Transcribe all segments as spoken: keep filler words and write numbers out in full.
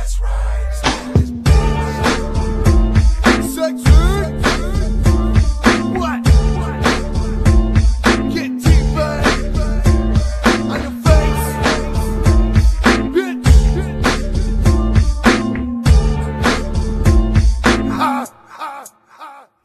That's right. Sexy. What? Get deeper on your face, bitch. Ha ha ha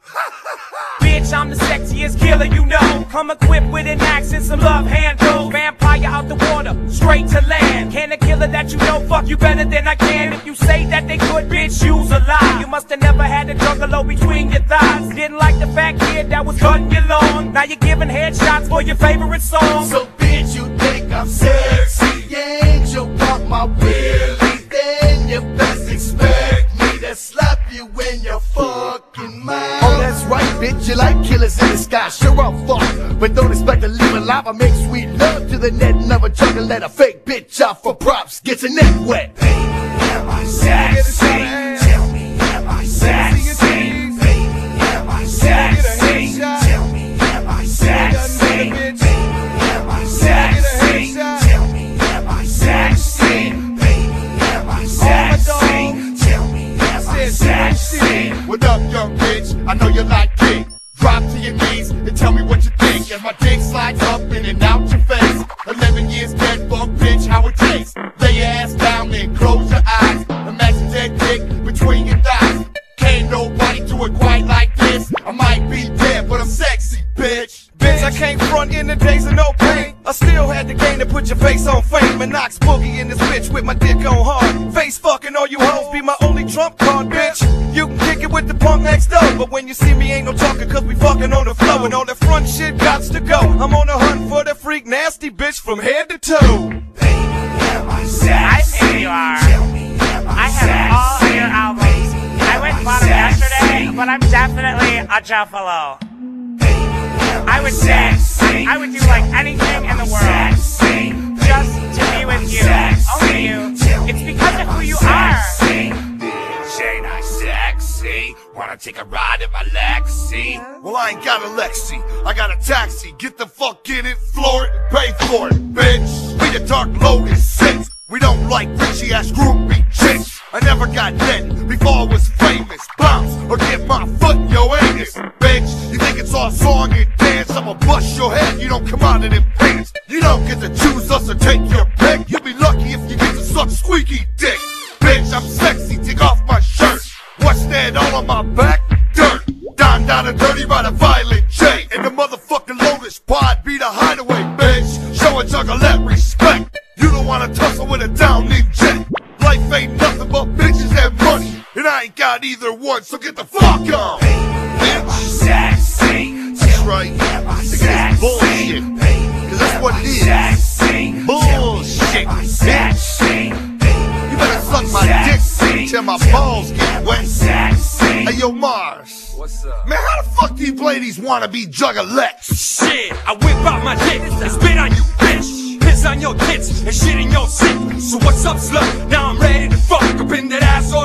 ha. Bitch, I'm the sexiest killer you know. I'm equipped with an axe and some love handles. Vampire out the water, straight to land. Can a killer that you know fuck you better than I can? If you say that they could, bitch, you's a lie. You must have never had a juggalo between your thighs. Didn't like the fat kid that was cutting your lawn. Now you're giving headshots for your favorite song. So bitch, you think I'm sexy? You ain't your walk my wheelie. Then you best expect me to slap you in your fucking mouth. Oh, that's right, bitch, you like killers in the sky. Sure, I'm fucked, but don't expect to leave alive. I make sweet love to the net and I'm a juggalette, a fake bitch out for props. Get your neck wet. Baby, am I sexy? Tell me, am I sexy? Baby, am I sexy? Tell me, am I sexy? Baby, am I sexy? Tell me, am I sexy? Baby, am I sexy? Tell me, am I sexy? What up, young bitch? I know you like it. Drop to your knees and tell me what you think. And my dick slides up in and out your face. Eleven years dead, fuck bitch, how it tastes. Lay your ass down and close your eyes. Imagine that dick between your thighs. Can't nobody do it quite like this. I might be dead, but I'm sexy, bitch. Bitch, I can't front in the days of no pain. I still had the game to put your face on fame. And Knox Boogie in this bitch with my dick on hard. Face fucking all you hoes be my only trump card, bitch. You can kick it with the punk next door, but when you see me ain't no talking cause we fucking on the floor. And all that front shit gots to go. I'm on the hunt for the freak nasty bitch from head to toe. Baby, am I sexy? I think you are. Tell me, am I, I have sexy? All your albums. Baby, I went bottom yesterday, but I'm definitely a Juggalo. I would dance. I would do like anything in the world just to be with you, only you. It's because of who you are. Bitch, ain't I sexy? Wanna take a ride in my Lexi? Well, I ain't got a Lexi, I got a taxi. Get the fuck in it, floor it, pay for it, bitch. We the Dark Lotus six. We don't like richy ass groupie chicks. I never got dead before I was famous. Bounce or get my foot in your anus, bitch. You think it's all song and dance? I'ma bust your head, you don't come out of them pants. You don't get to choose us or take your pick. You'll be lucky if you get to suck squeaky dick. Bitch, I'm sexy, take off my shirt. What's that all on my back? Dirt. Down, down and dirty by the Violent J. And the motherfucking Lotus pod be the hideaway, bitch. Show a Juggalette respect. You don't wanna tussle with a down knee jet. Life ain't nothing but bitches and money, and I ain't got either one, so get the fuck on. Baby, am I sexy? That's right. Am I sexy? Bullshit. Baby, cause that's what it is. Sexy. Bullshit. Bitch. You better suck my dick till my balls get wet. Hey yo, Mars. What's up? Man, how the fuck these ladies wanna be Juggalettes? Shit, I whip out my dick and spit on you, bitch. Piss on your tits and shit in your seat. So what's up, slut? Now I'm ready to fuck up in that ass.